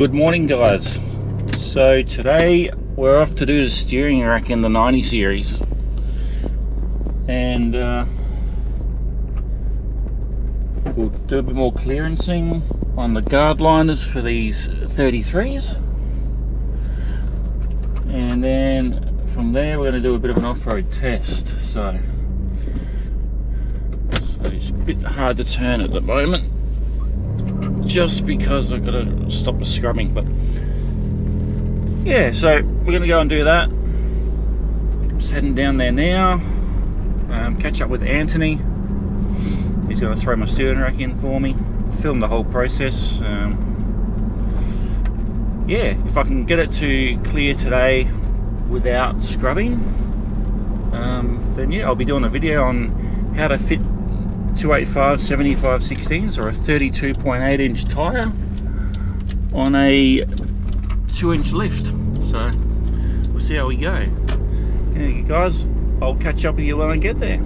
Good morning, guys. So today we're off to do the steering rack in the 90 series, and we'll do a bit more clearancing on the guard liners for these 33s, and then from there we're going to do a bit of an off-road test. So it's a bit hard to turn at the moment, just because I've got to stop the scrubbing, but yeah, so we're going to go and do that. Just heading down there now, catch up with Anthony. He's going to throw my steering rack in for me, film the whole process. Yeah, if I can get it to clear today without scrubbing, then yeah, I'll be doing a video on how to fit 285 75 16s or a 32.8 inch tire on a 2-inch lift. So we'll see how we go. Anyway, guys, I'll catch up with you when I get there.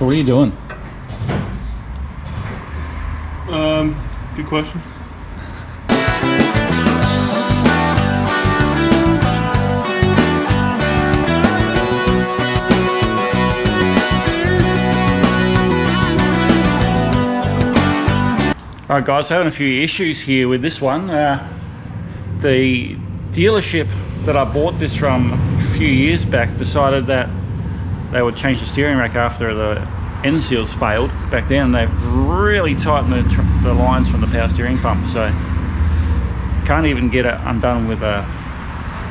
So what are you doing? Good question. Alright guys, having a few issues here with this one. The dealership that I bought this from a few years back decided that they would change the steering rack after the end seals failed back then. They've really tightened the lines from the power steering pump, so can't even get it undone with a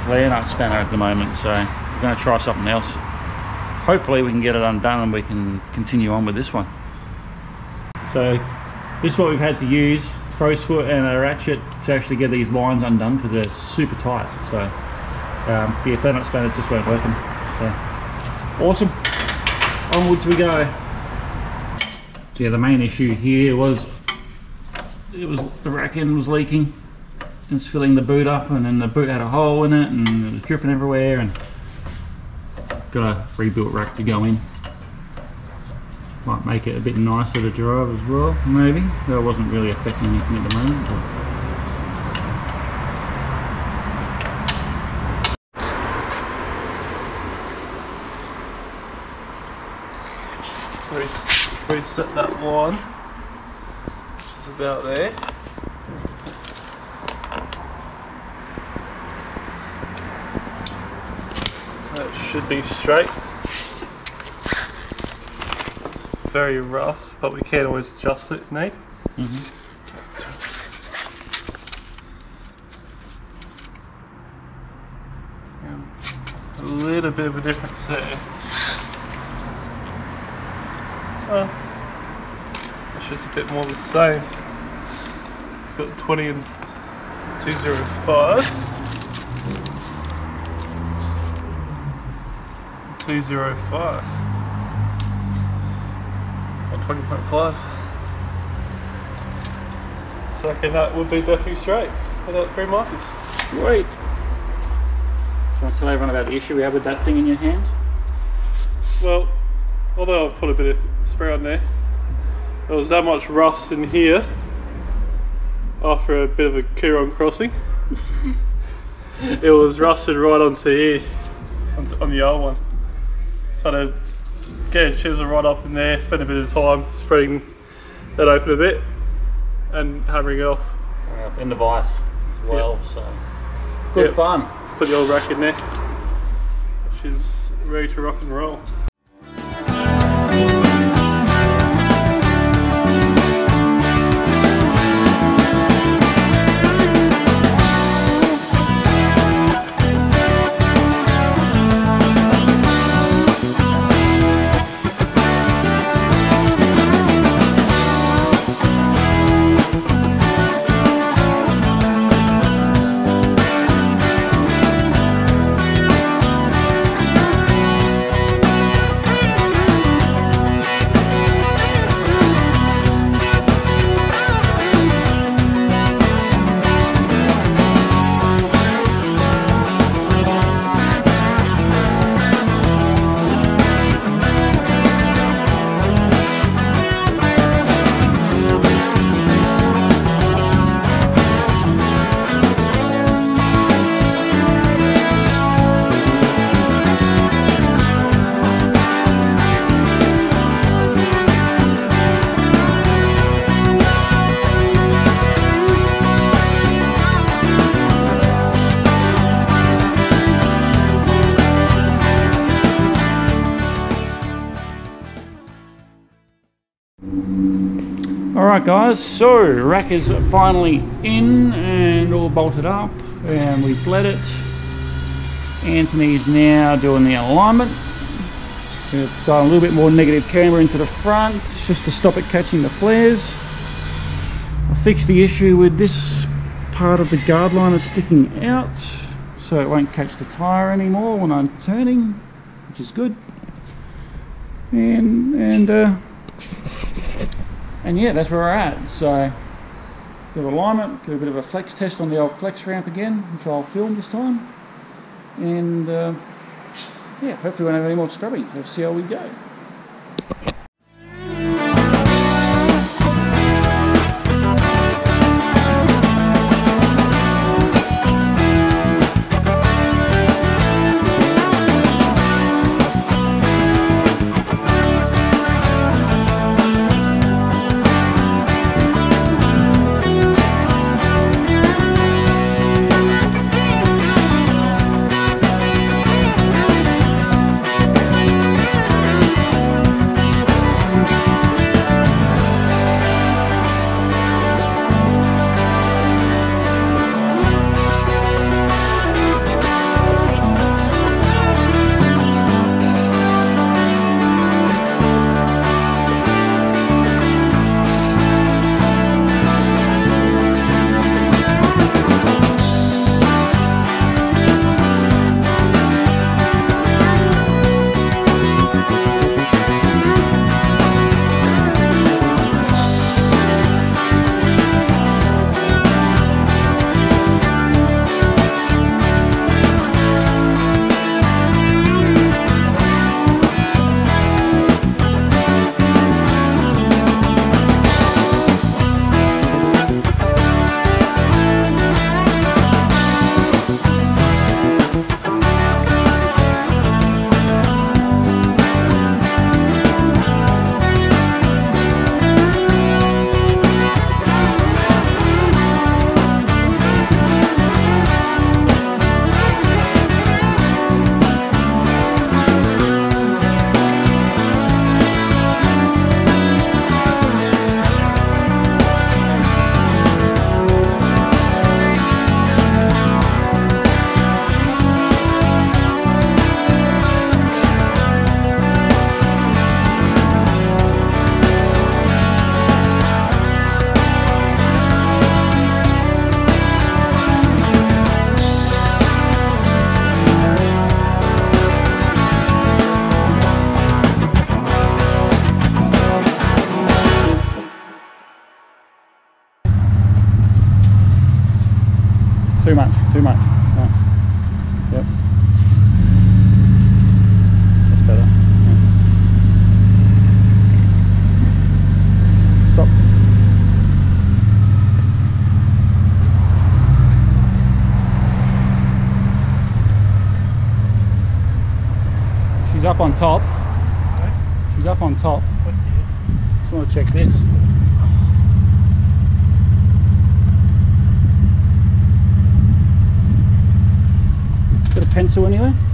flare nut spanner at the moment. So we're going to try something else. Hopefully we can get it undone and we can continue on with this one. So this is what we've had to use, crow's foot and a ratchet, to actually get these lines undone because they're super tight. So the flare nut spanners just weren't working. So awesome, onwards we go. So yeah, the main issue here was the rack end was leaking. It's filling the boot up, and then the boot had a hole in it and it was dripping everywhere, and got a rebuilt rack to go in. Might make it a bit nicer to drive as well, maybe. That wasn't really affecting anything at the moment, but reset that line, which is about there. That should be straight. It's very rough, but we can always adjust it if need. A little bit of a difference there. It's just a bit more the same. Got 20 and 205. 205. Or 20.5. So okay, that would be definitely straight without 3 markers. Great. Can I tell everyone about the issue we have with that thing in your hand? Well, although I've put a bit of spray on there, there was that much rust in here after a bit of a Coorong crossing. It was rusted right onto here, on the old one. Trying to get a chisel right up in there, spend a bit of time spreading that open a bit and hammering it off. In the vice as well, yep. So good fun. Put the old rack in there. she's ready to rock and roll. Alright guys, so rack is finally in and all bolted up, and we bled it. Anthony is now doing the alignment. Going to dial a little bit more negative camber into the front just to stop it catching the flares. I fixed the issue with this part of the guard liner sticking out, so it won't catch the tyre anymore when I'm turning, which is good. And yeah, that's where we're at. So, a bit of alignment, do a bit of a flex test on the old flex ramp again, which I'll film this time. And yeah, hopefully we won't have any more scrubbing. Let's see how we go. Too much. No. Yep. That's better. Yeah. Stop. She's up on top. Okay. She's up on top. What is? Just want to check this. Pencil anyway.